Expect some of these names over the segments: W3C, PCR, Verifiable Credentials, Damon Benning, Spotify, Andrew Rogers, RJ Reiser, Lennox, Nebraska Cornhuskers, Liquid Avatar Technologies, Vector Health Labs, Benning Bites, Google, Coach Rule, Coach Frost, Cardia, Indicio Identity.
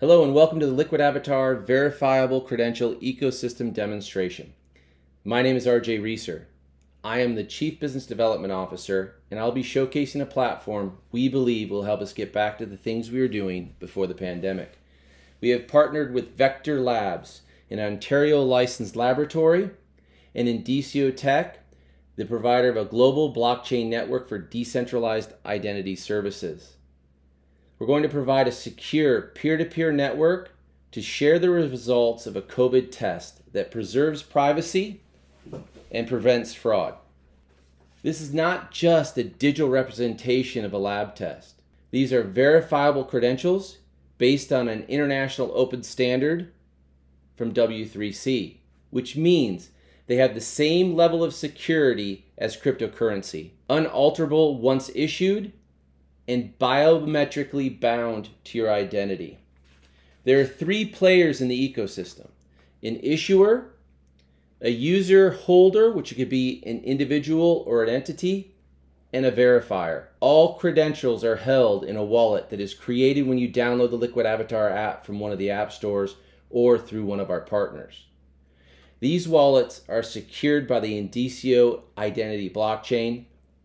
Hello and welcome to the Liquid Avatar Verifiable Credential Ecosystem Demonstration. My name is RJ Reiser. I am the Chief Business Development Officer, and I'll be showcasing a platform we believe will help us get back to the things we were doing before the pandemic. We have partnered with Vector Labs, an Ontario licensed laboratory, and Indicio Tech, the provider of a global blockchain network for decentralized identity services. We're going to provide a secure peer-to-peer network to share the results of a COVID test that preserves privacy and prevents fraud. This is not just a digital representation of a lab test. These are verifiable credentials based on an international open standard from W3C, which means they have the same level of security as cryptocurrency, unalterable once issued, and biometrically bound to your identity. There are three players in the ecosystem: an issuer, a user holder, which could be an individual or an entity, and a verifier. All credentials are held in a wallet that is created when you download the Liquid Avatar app from one of the app stores or through one of our partners. These wallets are secured by the Indicio Identity blockchain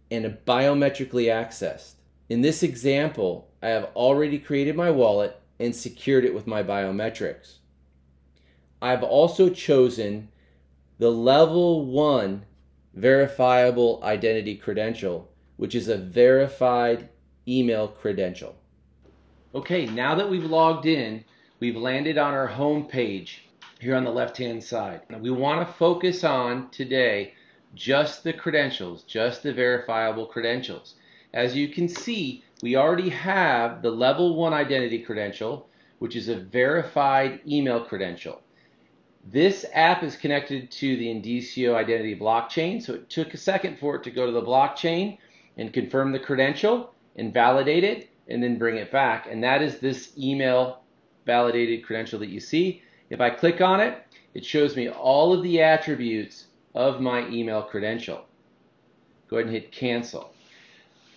and are biometrically accessed. In this example, I have already created my wallet and secured it with my biometrics. I've also chosen the level 1 verifiable identity credential, which is a verified email credential. Okay, now that we've logged in, we've landed on our home page here on the left-hand side. Now we want to focus on today just the credentials, just the verifiable credentials. As you can see, we already have the level 1 identity credential, which is a verified email credential. This app is connected to the Indicio Identity blockchain, so it took a second for it to go to the blockchain and confirm the credential and validate it and then bring it back. And that is this email validated credential that you see. If I click on it, it shows me all of the attributes of my email credential. Go ahead and hit cancel.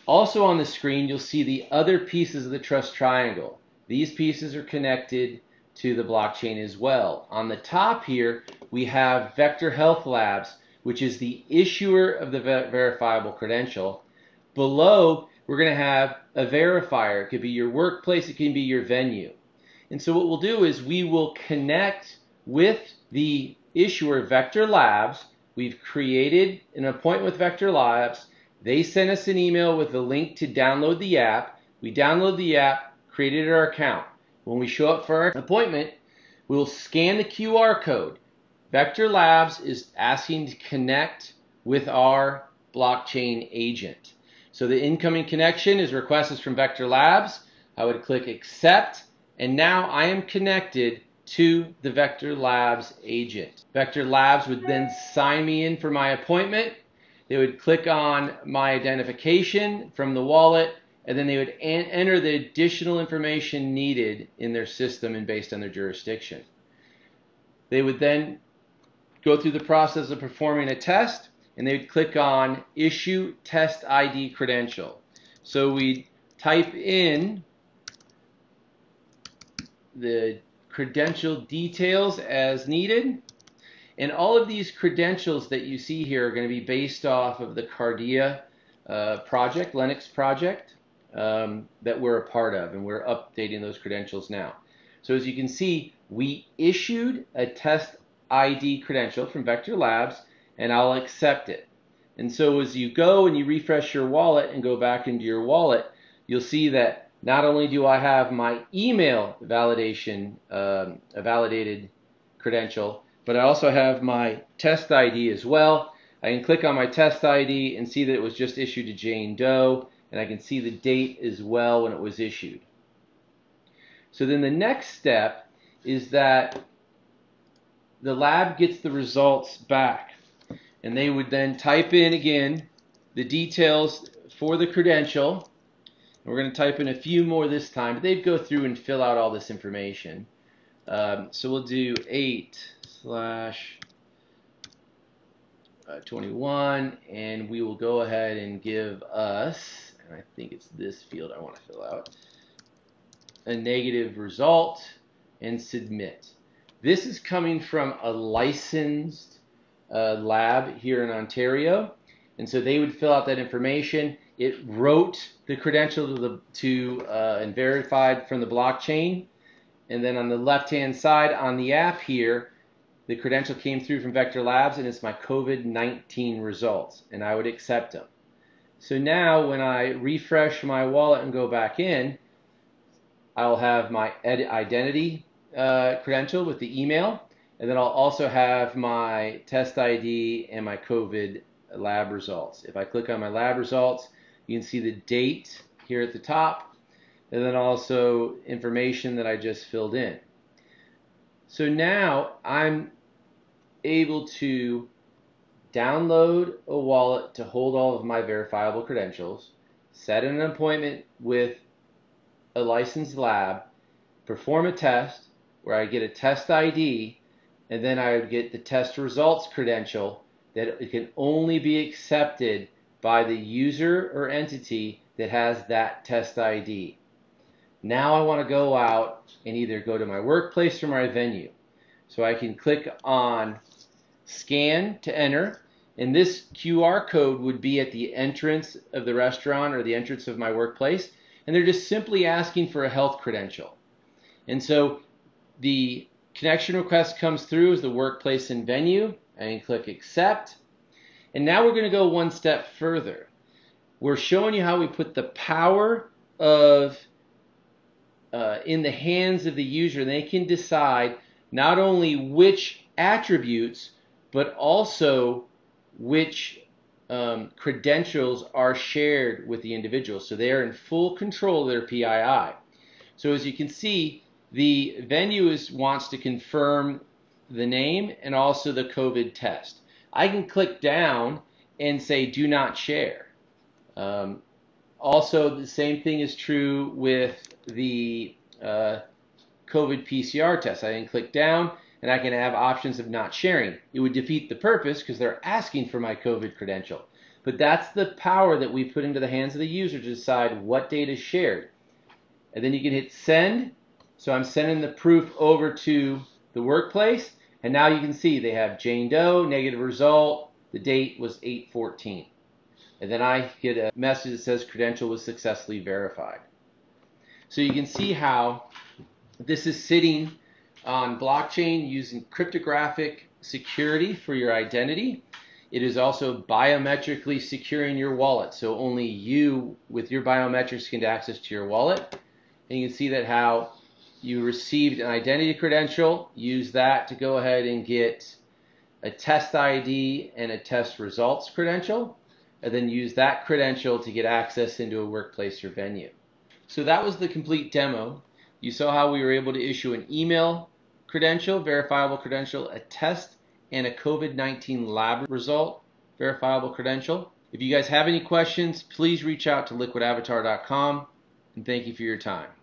Also on the screen, you'll see the other pieces of the trust triangle. These pieces are connected to the blockchain as well. On the top here, we have Vector Health Labs, which is the issuer of the verifiable credential. Below, we're going to have a verifier. It could be your workplace, it can be your venue. And so what we'll do is we will connect with the issuer, Vector Labs. We've created an appointment with Vector Labs. They sent us an email with a link to download the app. We download the app, created our account. When we show up for our appointment, we'll scan the QR code. Vector Labs is asking to connect with our blockchain agent. So the incoming connection is requested from Vector Labs. I would click accept, and now I am connected to the Vector Labs agent. Vector Labs would then sign me in for my appointment. They would click on my identification from the wallet, and then they would enter the additional information needed in their system and based on their jurisdiction. They would then go through the process of performing a test, and they would click on Issue Test ID Credential. So we type in the credential details as needed. And all of these credentials that you see here are going to be based off of the Cardia project, Lennox project, that we're a part of, and we're updating those credentials now. So as you can see, we issued a test ID credential from Vector Labs, and I'll accept it. And so as you go and you refresh your wallet and go back into your wallet, you'll see that not only do I have my email validation, a validated credential, but I also have my test ID as well. I can click on my test ID and see that it was just issued to Jane Doe, and I can see the date as well when it was issued. So then the next step is that the lab gets the results back, and they would then type in again the details for the credential. We're going to type in a few more this time, but they'd go through and fill out all this information. So we'll do 8/21, and we will go ahead and give us, and I think it's this field I want to fill out, a negative result. and submit. This is coming from a licensed lab here in Ontario, and so they would fill out that information. It wrote the credential and verified from the blockchain, and then on the left-hand side on the app here, the credential came through from Vector Labs, and it's my COVID-19 results, and I would accept them. So now when I refresh my wallet and go back in, I'll have my identity credential with the email, and then I'll also have my test ID and my COVID lab results. If I click on my lab results, you can see the date here at the top, and then also information that I just filled in. So now I'm able to download a wallet to hold all of my verifiable credentials, set an appointment with a licensed lab, perform a test where I get a test ID, and then I would get the test results credential that it can only be accepted by the user or entity that has that test ID. Now I want to go out and either go to my workplace or my venue. So I can click on scan to enter, and this QR code would be at the entrance of the restaurant or the entrance of my workplace, and they're just simply asking for a health credential. And so the connection request comes through as the workplace and venue, and click accept. And now we're going to go one step further. We're showing you how we put the power of in the hands of the user. They can decide not only which attributes, but also which credentials are shared with the individual. So they are in full control of their PII. So as you can see, the venue wants to confirm the name and also the COVID test. I can click down and say do not share. Also, the same thing is true with the COVID PCR test. I can click down, and I can have options of not sharing. It would defeat the purpose because they're asking for my COVID credential. But that's the power that we put into the hands of the user to decide what data is shared. And then you can hit send. So I'm sending the proof over to the workplace. And now you can see they have Jane Doe, negative result. The date was 8/14. And then I get a message that says credential was successfully verified. So you can see how this is sitting on blockchain using cryptographic security for your identity. It is also biometrically securing your wallet. So only you with your biometrics can get access to your wallet. And you can see that how you received an identity credential, use that to go ahead and get a test ID and a test results credential, and then use that credential to get access into a workplace or venue. So that was the complete demo. You saw how we were able to issue an email credential, verifiable credential, a test, and a COVID-19 lab result, verifiable credential. If you guys have any questions, please reach out to liquidavatar.com, and thank you for your time.